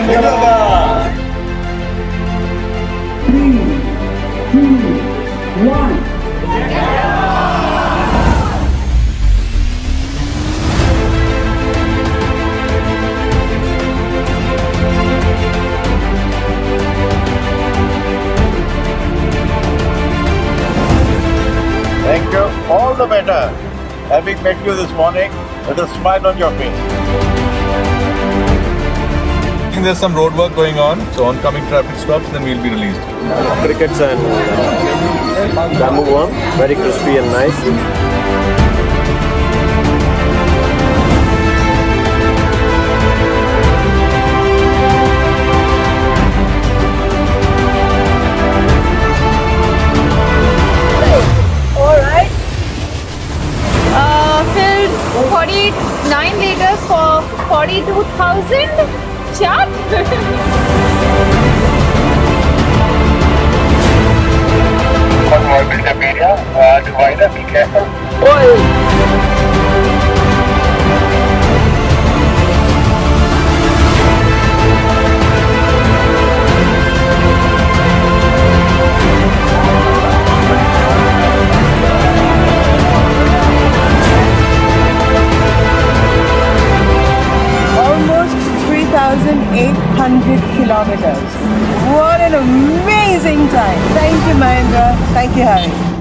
Hyderabad. 3, 2, 1. Thank you. All the better having met you this morning with a smile on your face. There's some road work going on, so oncoming traffic stops, then we'll be released. Crickets and bamboo worm, very crispy and nice. For 42,000 chaat. Convoy built area, divider, be careful. Kilometers. What an amazing time. Thank you, Mahindra. Thank you, Hari.